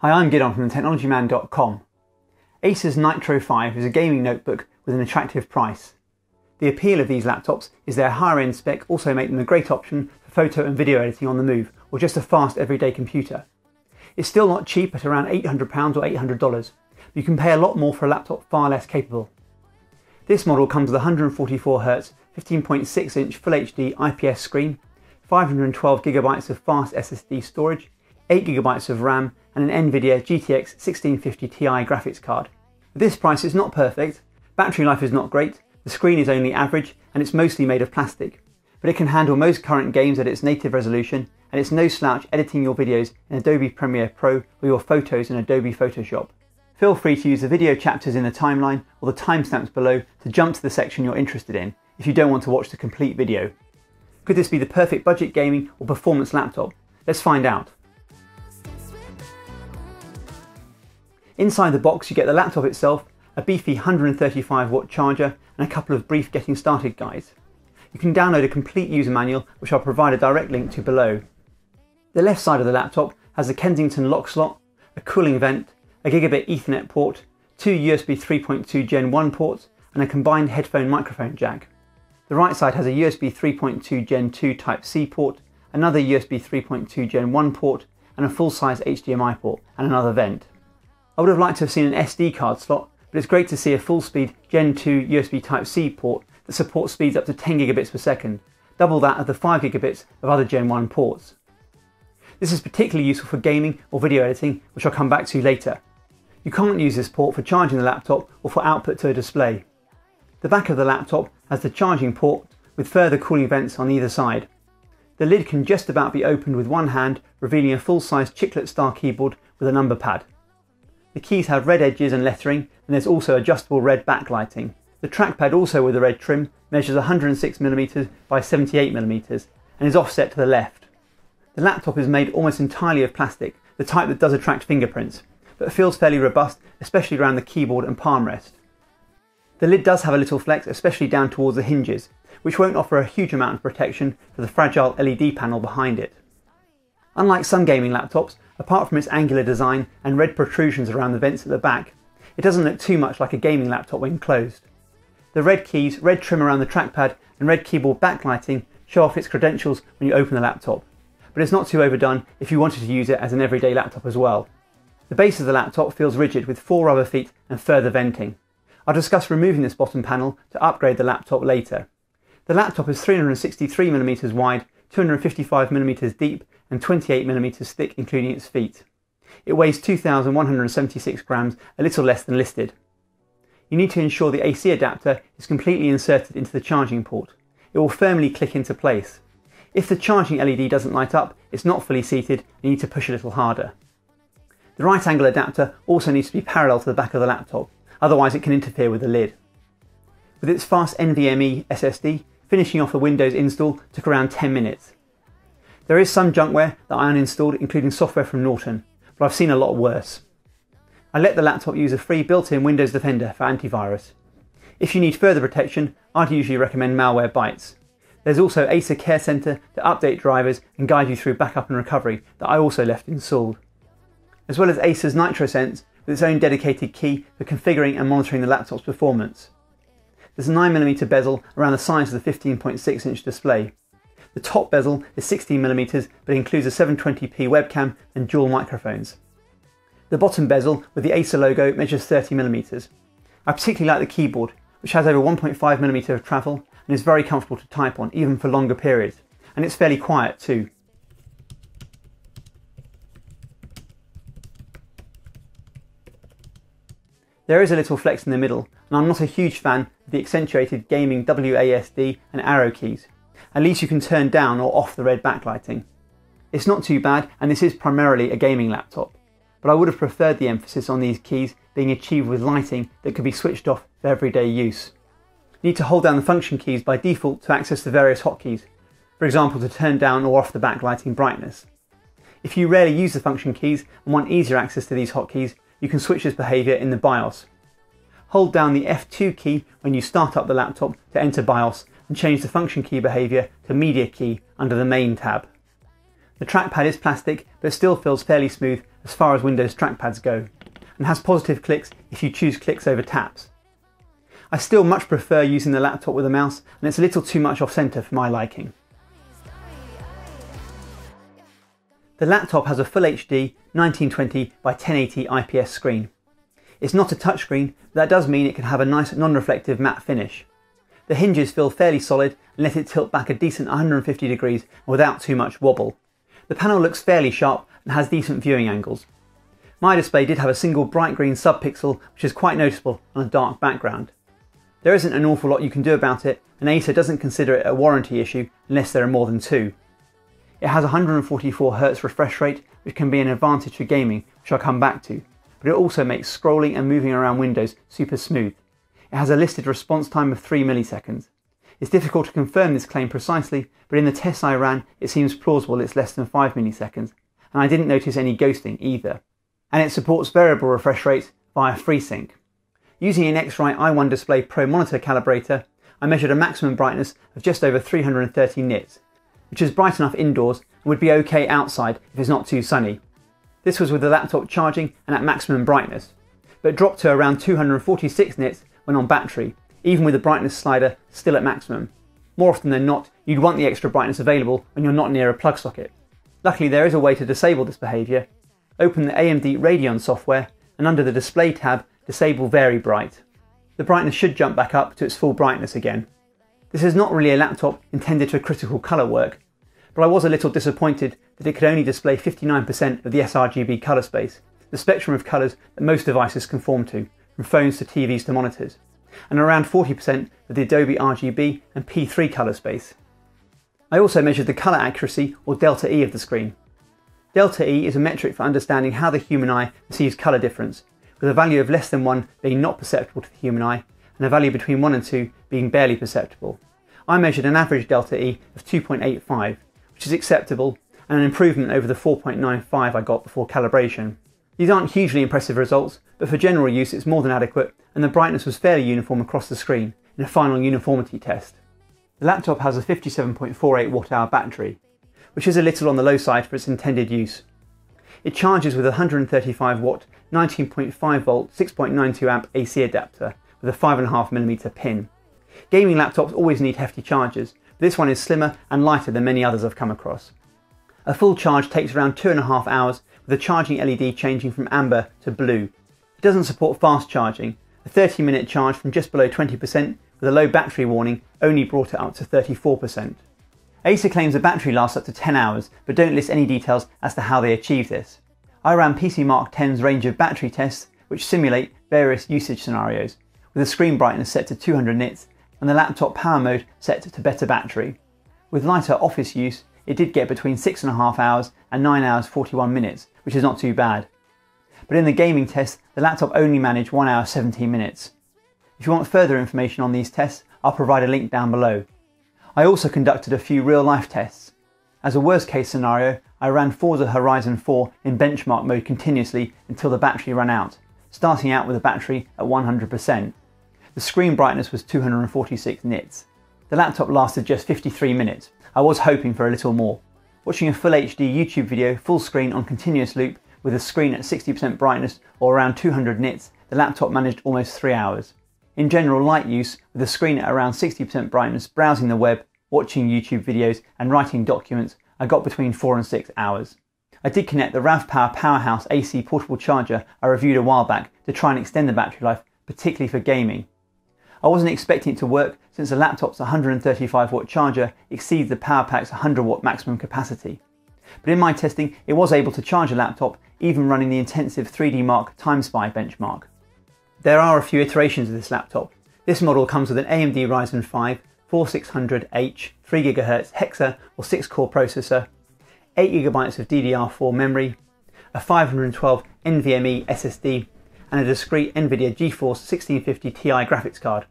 Hi, I'm Gideon from TheTechnologyMan.com. Acer's Nitro 5 is a gaming notebook with an attractive price. The appeal of these laptops is their higher-end spec also make them a great option for photo and video editing on the move, or just a fast everyday computer. It's still not cheap at around £800 or $800, but you can pay a lot more for a laptop far less capable. This model comes with a 144Hz, 15.6-inch Full HD IPS screen, 512GB of fast SSD storage, 8GB of RAM and an NVIDIA GTX 1650 Ti graphics card. At this price it's not perfect, battery life is not great, the screen is only average and it's mostly made of plastic, but it can handle most current games at its native resolution and it's no slouch editing your videos in Adobe Premiere Pro or your photos in Adobe Photoshop. Feel free to use the video chapters in the timeline or the timestamps below to jump to the section you're interested in if you don't want to watch the complete video. Could this be the perfect budget gaming or performance laptop? Let's find out. Inside the box you get the laptop itself, a beefy 135W charger and a couple of brief getting started guides. You can download a complete user manual which I'll provide a direct link to below. The left side of the laptop has a Kensington lock slot, a cooling vent, a gigabit Ethernet port, two USB 3.2 Gen 1 ports and a combined headphone microphone jack. The right side has a USB 3.2 Gen 2 Type-C port, another USB 3.2 Gen 1 port and a full-size HDMI port and another vent. I would have liked to have seen an SD card slot, but it's great to see a full-speed Gen 2 USB Type-C port that supports speeds up to 10 Gbps, double that of the 5 Gbps of other Gen 1 ports. This is particularly useful for gaming or video editing, which I'll come back to later. You can't use this port for charging the laptop or for output to a display. The back of the laptop has the charging port with further cooling vents on either side. The lid can just about be opened with one hand, revealing a full-size chiclet style keyboard with a number pad. The keys have red edges and lettering, and there's also adjustable red backlighting. The trackpad, also with a red trim, measures 106mm by 78mm and is offset to the left. The laptop is made almost entirely of plastic, the type that does attract fingerprints, but feels fairly robust, especially around the keyboard and palm rest. The lid does have a little flex, especially down towards the hinges, which won't offer a huge amount of protection for the fragile LED panel behind it. Unlike some gaming laptops, apart from its angular design and red protrusions around the vents at the back, it doesn't look too much like a gaming laptop when closed. The red keys, red trim around the trackpad and red keyboard backlighting show off its credentials when you open the laptop, but it's not too overdone if you wanted to use it as an everyday laptop as well. The base of the laptop feels rigid with four rubber feet and further venting. I'll discuss removing this bottom panel to upgrade the laptop later. The laptop is 363mm wide, 255mm deep and 28mm thick including its feet. It weighs 2,176 grams, a little less than listed. You need to ensure the AC adapter is completely inserted into the charging port. It will firmly click into place. If the charging LED doesn't light up, it's not fully seated and you need to push a little harder. The right angle adapter also needs to be parallel to the back of the laptop, otherwise it can interfere with the lid. With its fast NVMe SSD, finishing off the Windows install took around 10 minutes. There is some junkware that I uninstalled, including software from Norton, but I've seen a lot worse. I let the laptop use a free built-in Windows Defender for antivirus. If you need further protection, I'd usually recommend Malwarebytes. There's also Acer Care Center to update drivers and guide you through backup and recovery that I also left installed. As well as Acer's NitroSense with its own dedicated key for configuring and monitoring the laptop's performance. There's a 9mm bezel around the size of the 15.6-inch display. The top bezel is 16mm but includes a 720p webcam and dual microphones. The bottom bezel with the Acer logo measures 30mm. I particularly like the keyboard, which has over 1.5mm of travel and is very comfortable to type on even for longer periods, and it's fairly quiet too. There is a little flex in the middle and I'm not a huge fan of the accentuated gaming WASD and arrow keys. At least you can turn down or off the red backlighting. It's not too bad and this is primarily a gaming laptop, but I would have preferred the emphasis on these keys being achieved with lighting that could be switched off for everyday use. You need to hold down the function keys by default to access the various hotkeys, for example to turn down or off the backlighting brightness. If you rarely use the function keys and want easier access to these hotkeys, you can switch this behaviour in the BIOS. Hold down the F2 key when you start up the laptop to enter BIOS and change the function key behaviour to media key under the main tab. The trackpad is plastic but still feels fairly smooth as far as Windows trackpads go, and has positive clicks if you choose clicks over taps. I still much prefer using the laptop with a mouse, and it's a little too much off-center for my liking. The laptop has a Full HD 1920 by 1080 IPS screen. It's not a touchscreen, but that does mean it can have a nice non-reflective matte finish. The hinges feel fairly solid and let it tilt back a decent 150 degrees without too much wobble. The panel looks fairly sharp and has decent viewing angles. My display did have a single bright green subpixel, which is quite noticeable on a dark background. There isn't an awful lot you can do about it, and Acer doesn't consider it a warranty issue unless there are more than two. It has 144Hz refresh rate, which can be an advantage for gaming, which I'll come back to, but it also makes scrolling and moving around windows super smooth. It has a listed response time of 3 milliseconds. It's difficult to confirm this claim precisely, but in the tests I ran, it seems plausible it's less than 5 milliseconds, and I didn't notice any ghosting either. And it supports variable refresh rates via FreeSync. Using an Xrite i1 Display Pro monitor calibrator, I measured a maximum brightness of just over 330 nits, which is bright enough indoors and would be okay outside if it's not too sunny. This was with the laptop charging and at maximum brightness, but dropped to around 246 nits when on battery, even with the brightness slider still at maximum. More often than not, you'd want the extra brightness available when you're not near a plug socket. Luckily, there is a way to disable this behaviour. Open the AMD Radeon software and under the Display tab, disable Very Bright. The brightness should jump back up to its full brightness again. This is not really a laptop intended for critical colour work, but I was a little disappointed that it could only display 59% of the sRGB colour space, the spectrum of colours that most devices conform to, from phones to TVs to monitors, and around 40% of the Adobe RGB and P3 colour space. I also measured the colour accuracy, or Delta E, of the screen. Delta E is a metric for understanding how the human eye perceives colour difference, with a value of less than 1 being not perceptible to the human eye, and a value between 1 and 2 being barely perceptible. I measured an average Delta E of 2.85, which is acceptable, and an improvement over the 4.95 I got before calibration. These aren't hugely impressive results, but for general use it's more than adequate, and the brightness was fairly uniform across the screen in a final uniformity test. The laptop has a 57.48 watt-hour battery, which is a little on the low side for its intended use. It charges with a 135 watt, 19.5 volt, 6.92 amp AC adapter with a 5.5mm pin. Gaming laptops always need hefty chargers, but this one is slimmer and lighter than many others I've come across. A full charge takes around 2.5 hours, with the charging LED changing from amber to blue. It doesn't support fast charging. A 30-minute charge from just below 20% with a low battery warning only brought it up to 34%. Acer claims the battery lasts up to 10 hours, but don't list any details as to how they achieve this. I ran PCMark 10's range of battery tests, which simulate various usage scenarios, with the screen brightness set to 200 nits and the laptop power mode set to better battery. With lighter office use, it did get between 6.5 hours and 9 hours 41 minutes, which is not too bad. But in the gaming test, the laptop only managed 1 hour 17 minutes. If you want further information on these tests, I'll provide a link down below. I also conducted a few real-life tests. As a worst-case scenario, I ran Forza Horizon 4 in benchmark mode continuously until the battery ran out, starting out with a battery at 100%. The screen brightness was 246 nits. The laptop lasted just 53 minutes. I was hoping for a little more. Watching a Full HD YouTube video full screen on continuous loop with the screen at 60% brightness or around 200 nits, the laptop managed almost 3 hours. In general light use, with the screen at around 60% brightness, browsing the web, watching YouTube videos and writing documents, I got between 4 and 6 hours. I did connect the RavPower Powerhouse AC portable charger I reviewed a while back to try and extend the battery life, particularly for gaming. I wasn't expecting it to work since the laptop's 135 watt charger exceeds the power pack's 100 watt maximum capacity. But in my testing, it was able to charge a laptop, even running the intensive 3DMark TimeSpy benchmark. There are a few iterations of this laptop. This model comes with an AMD Ryzen 5 4600H 3GHz hexa or 6-core processor, 8GB of DDR4 memory, a 512 NVMe SSD, and a discrete NVIDIA GeForce 1650 Ti graphics card.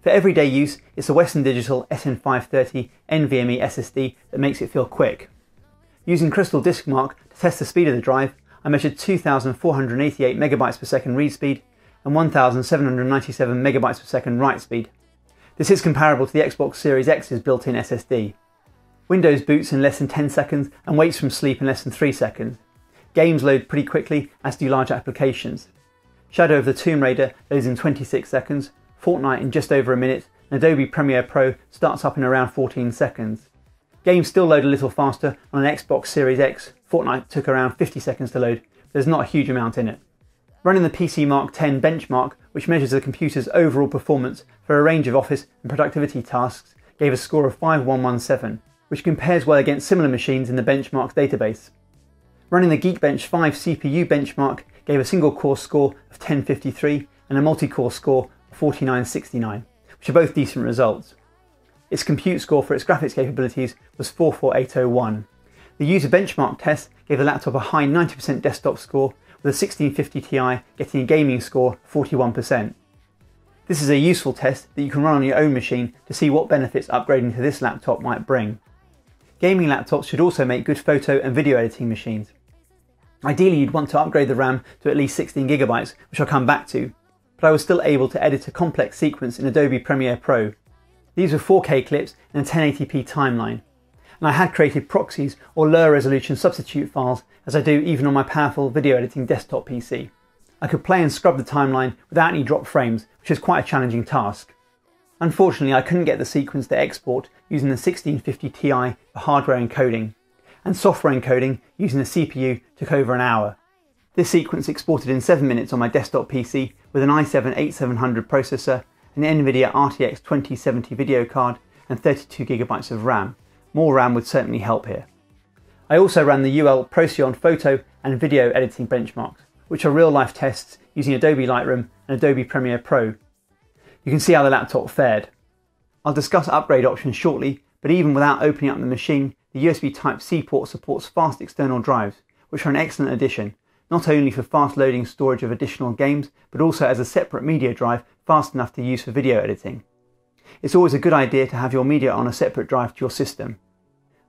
For everyday use, it's a Western Digital SN530 NVMe SSD that makes it feel quick. Using Crystal Disk Mark to test the speed of the drive, I measured 2,488 megabytes per second read speed and 1,797 megabytes per second write speed. This is comparable to the Xbox Series X's built-in SSD. Windows boots in less than 10 seconds and wakes from sleep in less than 3 seconds. Games load pretty quickly, as do larger applications. Shadow of the Tomb Raider loads in 26 seconds, Fortnite in just over a minute, and Adobe Premiere Pro starts up in around 14 seconds. Games still load a little faster on an Xbox Series X. Fortnite took around 50 seconds to load, but there's not a huge amount in it. Running the PC Mark 10 benchmark, which measures the computer's overall performance for a range of office and productivity tasks, gave a score of 5117, which compares well against similar machines in the benchmark database. Running the Geekbench 5 CPU benchmark gave a single core score of 1053 and a multi-core score of 4969, which are both decent results. Its compute score for its graphics capabilities was 44801. The user benchmark test gave the laptop a high 90% desktop score, with a 1650 Ti getting a gaming score of 41%. This is a useful test that you can run on your own machine to see what benefits upgrading to this laptop might bring. Gaming laptops should also make good photo and video editing machines. Ideally, you'd want to upgrade the RAM to at least 16GB, which I'll come back to, but I was still able to edit a complex sequence in Adobe Premiere Pro. These were 4K clips and a 1080p timeline, and I had created proxies or lower resolution substitute files, as I do even on my powerful video editing desktop PC. I could play and scrub the timeline without any drop frames, which was quite a challenging task. Unfortunately, I couldn't get the sequence to export using the 1650 Ti for hardware encoding, and software encoding using the CPU took over an hour. This sequence exported in 7 minutes on my desktop PC with an i7-8700 processor, an NVIDIA RTX 2070 video card, and 32GB of RAM. More RAM would certainly help here. I also ran the UL Procyon photo and video editing benchmarks, which are real-life tests using Adobe Lightroom and Adobe Premiere Pro. You can see how the laptop fared. I'll discuss upgrade options shortly, but even without opening up the machine, the USB Type-C port supports fast external drives, which are an excellent addition, not only for fast loading storage of additional games, but also as a separate media drive fast enough to use for video editing. It's always a good idea to have your media on a separate drive to your system.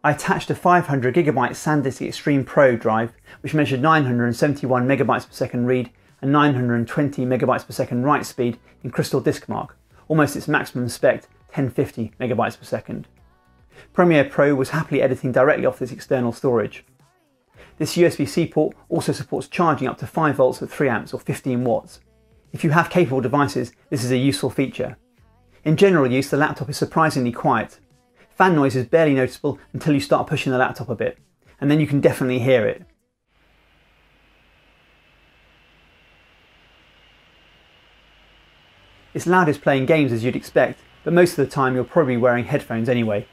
I attached a 500GB SanDisk Extreme Pro drive, which measured 971MB per second read and 920MB per second write speed in Crystal Disk Mark, almost its maximum spec, 1050MB per second. Premiere Pro was happily editing directly off this external storage. This USB-C port also supports charging up to 5V at 3A or 15W. If you have capable devices, this is a useful feature. In general use, the laptop is surprisingly quiet. Fan noise is barely noticeable until you start pushing the laptop a bit, and then you can definitely hear it. It's loudest playing games as you'd expect, but most of the time you're probably wearing headphones anyway.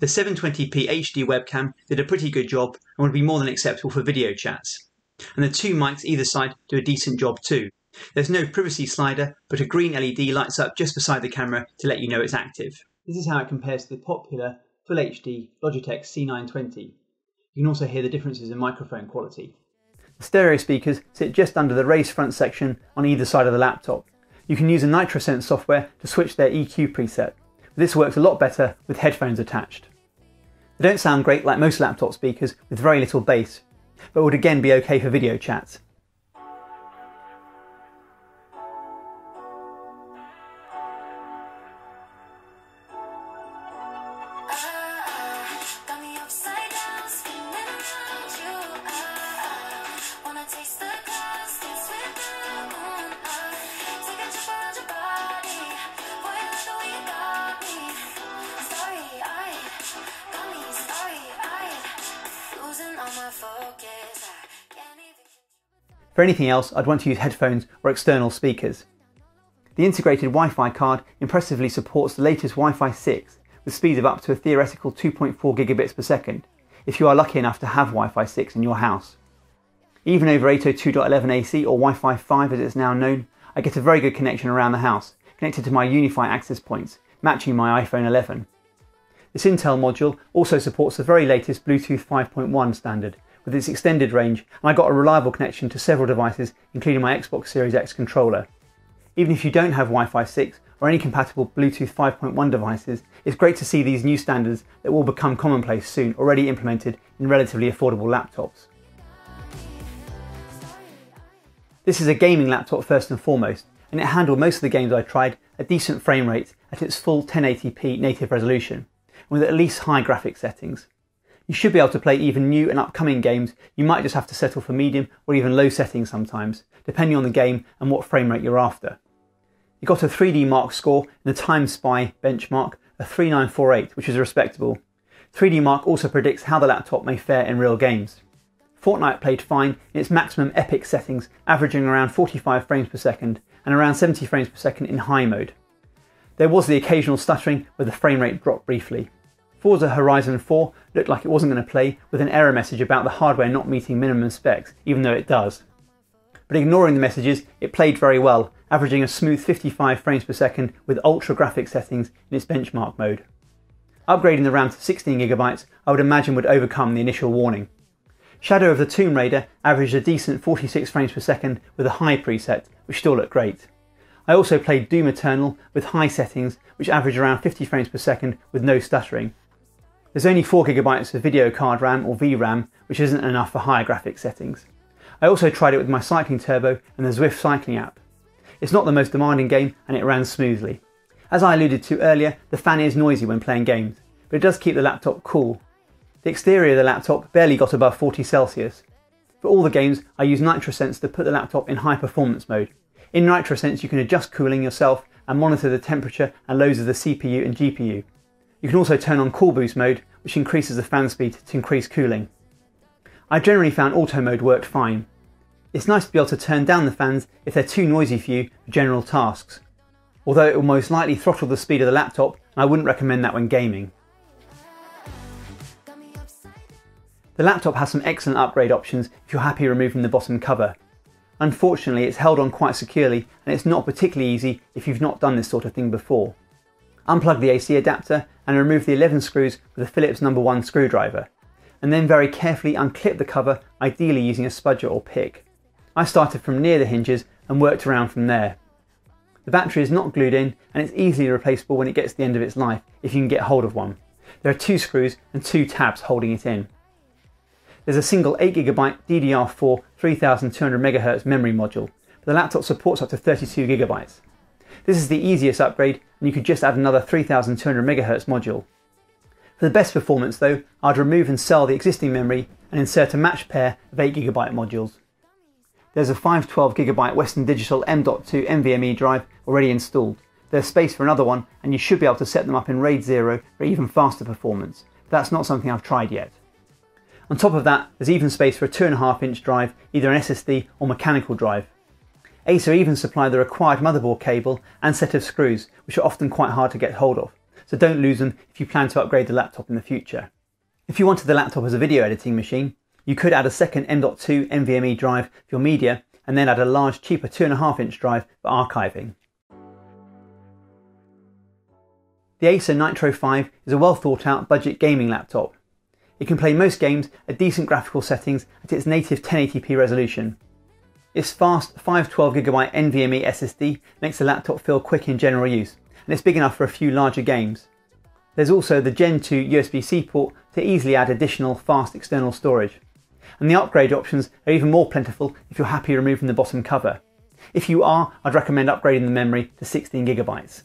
The 720p HD webcam did a pretty good job and would be more than acceptable for video chats. And the two mics either side do a decent job too. There's no privacy slider, but a green LED lights up just beside the camera to let you know it's active. This is how it compares to the popular Full HD Logitech C920. You can also hear the differences in microphone quality. The stereo speakers sit just under the raised front section on either side of the laptop. You can use the NitroSense software to switch their EQ preset. This works a lot better with headphones attached. They don't sound great like most laptop speakers with very little bass, but would again be okay for video chats. For anything else, I'd want to use headphones or external speakers. The integrated Wi-Fi card impressively supports the latest Wi-Fi 6 with speeds of up to a theoretical 2.4GB per second, if you are lucky enough to have Wi-Fi 6 in your house. Even over 802.11ac or Wi-Fi 5 as it's now known, I get a very good connection around the house, connected to my Unify access points, matching my iPhone 11. This Intel module also supports the very latest Bluetooth 5.1 standard, with its extended range, and I got a reliable connection to several devices, including my Xbox Series X controller. Even if you don't have Wi-Fi 6 or any compatible Bluetooth 5.1 devices, it's great to see these new standards that will become commonplace soon, already implemented in relatively affordable laptops. This is a gaming laptop first and foremost, and it handled most of the games I tried at decent frame rates at its full 1080p native resolution, with at least high graphics settings. You should be able to play even new and upcoming games. You might just have to settle for medium or even low settings sometimes, depending on the game and what frame rate you're after. It got a 3DMark score in the Time Spy benchmark, a 3948, which is respectable. 3DMark also predicts how the laptop may fare in real games. Fortnite played fine in its maximum epic settings, averaging around 45 frames per second and around 70 frames per second in high mode. There was the occasional stuttering where the frame rate dropped briefly. Forza Horizon 4 looked like it wasn't going to play, with an error message about the hardware not meeting minimum specs, even though it does. But ignoring the messages, it played very well, averaging a smooth 55 frames per second with ultra graphic settings in its benchmark mode. Upgrading the RAM to 16GB I would imagine would overcome the initial warning. Shadow of the Tomb Raider averaged a decent 46 frames per second with a high preset, which still looked great. I also played Doom Eternal with high settings, which averaged around 50 frames per second with no stuttering. There's only 4GB of video card RAM or VRAM, which isn't enough for higher graphics settings. I also tried it with my cycling turbo and the Zwift cycling app. It's not the most demanding game and it ran smoothly. As I alluded to earlier, the fan is noisy when playing games, but it does keep the laptop cool. The exterior of the laptop barely got above 40 Celsius. For all the games, I use NitroSense to put the laptop in high performance mode. In NitroSense you can adjust cooling yourself and monitor the temperature and loads of the CPU and GPU. You can also turn on Cool Boost mode, which increases the fan speed to increase cooling. I generally found auto mode worked fine. It's nice to be able to turn down the fans if they're too noisy for you for general tasks, although it will most likely throttle the speed of the laptop and I wouldn't recommend that when gaming. The laptop has some excellent upgrade options if you're happy removing the bottom cover. Unfortunately, it's held on quite securely and it's not particularly easy if you've not done this sort of thing before. Unplug the AC adapter and remove the 11 screws with a Phillips No. 1 screwdriver, and then very carefully unclip the cover, ideally using a spudger or pick. I started from near the hinges and worked around from there. The battery is not glued in and it's easily replaceable when it gets to the end of its life if you can get hold of one. There are 2 screws and 2 tabs holding it in. There's a single 8GB DDR4 3200MHz memory module, but the laptop supports up to 32GB. This is the easiest upgrade and you could just add another 3200MHz module. For the best performance though, I'd remove and sell the existing memory and insert a matched pair of 8GB modules. There's a 512GB Western Digital M.2 NVMe drive already installed. There's space for another one and you should be able to set them up in RAID 0 for even faster performance, but that's not something I've tried yet. On top of that, there's even space for a 2.5-inch drive, either an SSD or mechanical drive. Acer even supplied the required motherboard cable and set of screws, which are often quite hard to get hold of, so don't lose them if you plan to upgrade the laptop in the future. If you wanted the laptop as a video editing machine, you could add a second M.2 NVMe drive for your media and then add a large, cheaper 2.5-inch drive for archiving. The Acer Nitro 5 is a well thought out budget gaming laptop. It can play most games at decent graphical settings at its native 1080p resolution. Its fast 512GB NVMe SSD makes the laptop feel quick in general use, and it's big enough for a few larger games. There's also the Gen 2 USB-C port to easily add additional fast external storage. And the upgrade options are even more plentiful if you're happy removing the bottom cover. If you are, I'd recommend upgrading the memory to 16GB.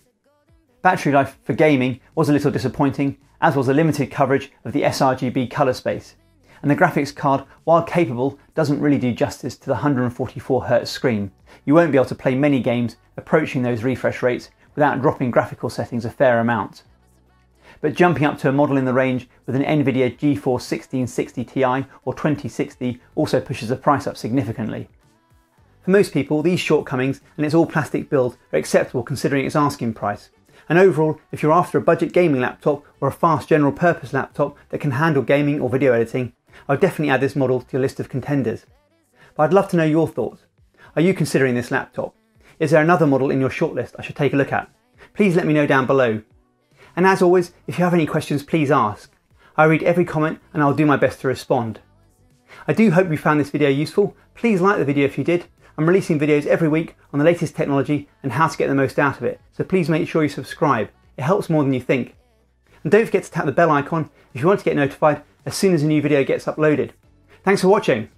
Battery life for gaming was a little disappointing, as was the limited coverage of the sRGB colour space. And the graphics card, while capable, doesn't really do justice to the 144Hz screen. You won't be able to play many games approaching those refresh rates without dropping graphical settings a fair amount. But jumping up to a model in the range with an NVIDIA GeForce 1660 Ti or 2060 also pushes the price up significantly. For most people, these shortcomings and its all-plastic build are acceptable considering its asking price. And overall, if you're after a budget gaming laptop or a fast general purpose laptop that can handle gaming or video editing, I'll definitely add this model to your list of contenders. But I'd love to know your thoughts. Are you considering this laptop? Is there another model in your shortlist I should take a look at? Please let me know down below. And as always, if you have any questions, please ask. I read every comment and I'll do my best to respond. I do hope you found this video useful. Please like the video if you did. I'm releasing videos every week on the latest technology and how to get the most out of it, so please make sure you subscribe. It helps more than you think. And don't forget to tap the bell icon if you want to get notified as soon as a new video gets uploaded. Thanks for watching.